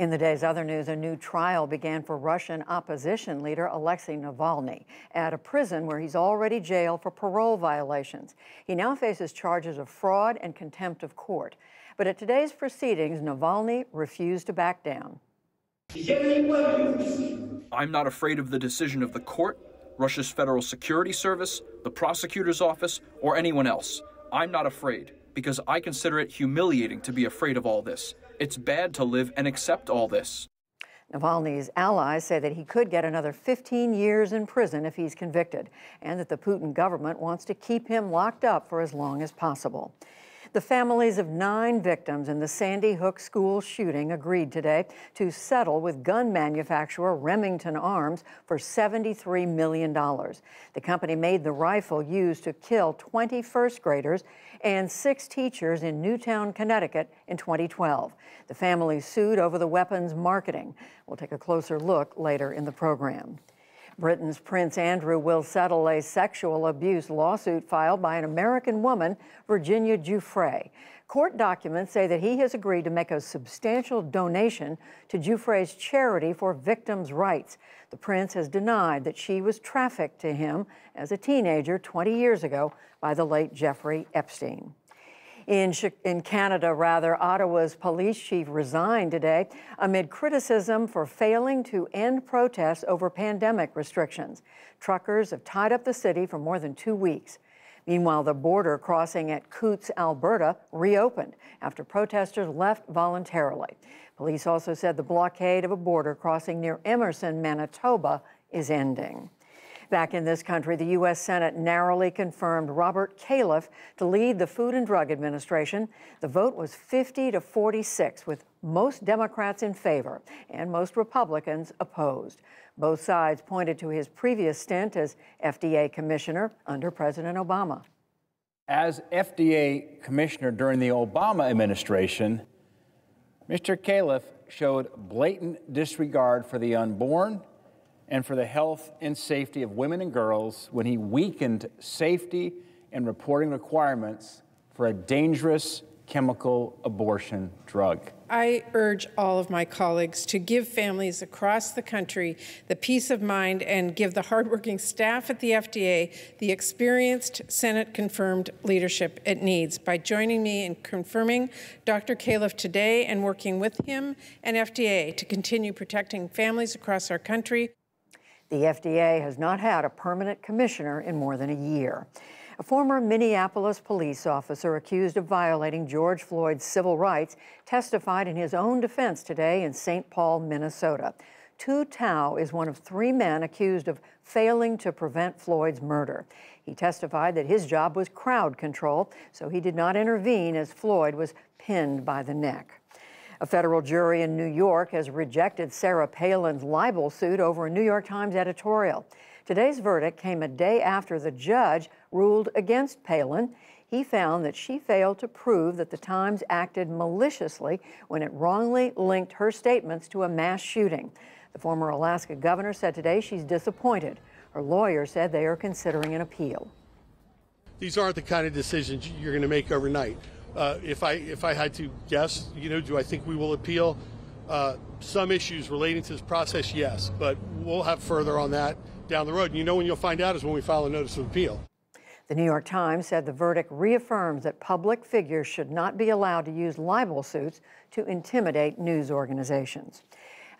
In the day's other news, a new trial began for Russian opposition leader Alexei Navalny at a prison where he's already jailed for parole violations. He now faces charges of fraud and contempt of court. But at today's proceedings, Navalny refused to back down. I'm not afraid of the decision of the court, Russia's Federal Security Service, the prosecutor's office, or anyone else. I'm not afraid because I consider it humiliating to be afraid of all this. It's bad to live and accept all this. Navalny's allies say that he could get another 15 years in prison if he's convicted, and that the Putin government wants to keep him locked up for as long as possible. The families of 9 victims in the Sandy Hook school shooting agreed today to settle with gun manufacturer Remington Arms for $73 million. The company made the rifle used to kill 20 first graders and 6 teachers in Newtown, Connecticut in 2012. The families sued over the weapon's marketing. We'll take a closer look later in the program. Britain's Prince Andrew will settle a sexual abuse lawsuit filed by an American woman, Virginia Giuffre. Court documents say that he has agreed to make a substantial donation to Giuffre's charity for victims' rights. The prince has denied that she was trafficked to him as a teenager 20 years ago by the late Jeffrey Epstein. In Canada, Ottawa's police chief resigned today amid criticism for failing to end protests over pandemic restrictions. Truckers have tied up the city for more than 2 weeks. Meanwhile, the border crossing at Coutts, Alberta, reopened after protesters left voluntarily. Police also said the blockade of a border crossing near Emerson, Manitoba, is ending. Back in this country, the U.S. Senate narrowly confirmed Robert Califf to lead the Food and Drug Administration. The vote was 50-46, with most Democrats in favor and most Republicans opposed. Both sides pointed to his previous stint as FDA commissioner under President Obama. As FDA commissioner during the Obama administration, Mr. Califf showed blatant disregard for the unborn and for the health and safety of women and girls when he weakened safety and reporting requirements for a dangerous chemical abortion drug. I urge all of my colleagues to give families across the country the peace of mind and give the hardworking staff at the FDA the experienced Senate-confirmed leadership it needs by joining me in confirming Dr. Califf today and working with him and FDA to continue protecting families across our country. The FDA has not had a permanent commissioner in more than a year. A former Minneapolis police officer accused of violating George Floyd's civil rights testified in his own defense today in St. Paul, Minnesota. Tou Thao is one of 3 men accused of failing to prevent Floyd's murder. He testified that his job was crowd control, so he did not intervene as Floyd was pinned by the neck. A federal jury in New York has rejected Sarah Palin's libel suit over a New York Times editorial. Today's verdict came a day after the judge ruled against Palin. He found that she failed to prove that the Times acted maliciously when it wrongly linked her statements to a mass shooting. The former Alaska governor said today she's disappointed. Her lawyer said they are considering an appeal. These aren't the kind of decisions you're going to make overnight. If I had to guess, do I think we will appeal some issues relating to this process? Yes, but we'll have further on that down the road. And when you'll find out is when we file a notice of appeal. The New York Times said the verdict reaffirms that public figures should not be allowed to use libel suits to intimidate news organizations.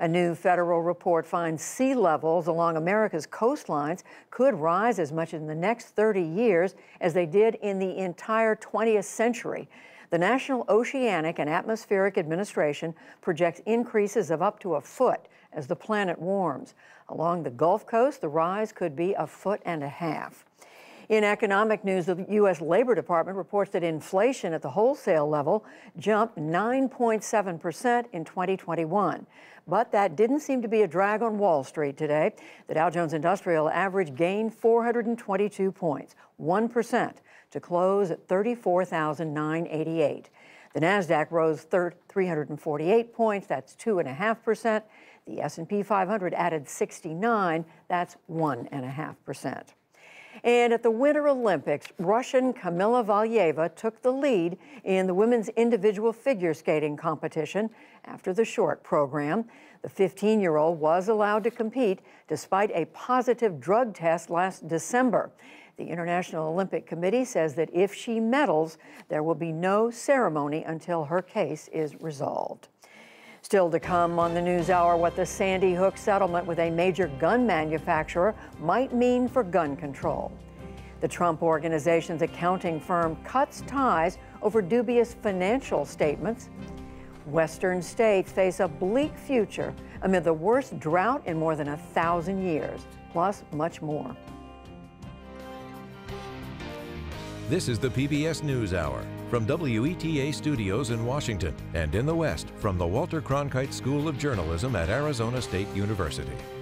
A new federal report finds sea levels along America's coastlines could rise as much in the next 30 years as they did in the entire 20th century. The National Oceanic and Atmospheric Administration projects increases of up to a foot as the planet warms. Along the Gulf Coast, the rise could be a foot and a half. In economic news, the U.S. Labor Department reports that inflation at the wholesale level jumped 9.7% in 2021. But that didn't seem to be a drag on Wall Street today. The Dow Jones Industrial Average gained 422 points, 1%, to close at 34,988. The Nasdaq rose 348 points, that's 2.5%. The S&P 500 added 69, that's 1.5%. And at the Winter Olympics, Russian Kamila Valieva took the lead in the women's individual figure skating competition after the short program. The 15-year-old was allowed to compete despite a positive drug test last December. The International Olympic Committee says that if she medals, there will be no ceremony until her case is resolved. Still to come on the News Hour, what the Sandy Hook settlement with a major gun manufacturer might mean for gun control. The Trump Organization's accounting firm cuts ties over dubious financial statements. Western states face a bleak future amid the worst drought in more than 1,000 years, plus much more. This is the PBS NewsHour from WETA Studios in Washington and in the West from the Walter Cronkite School of Journalism at Arizona State University.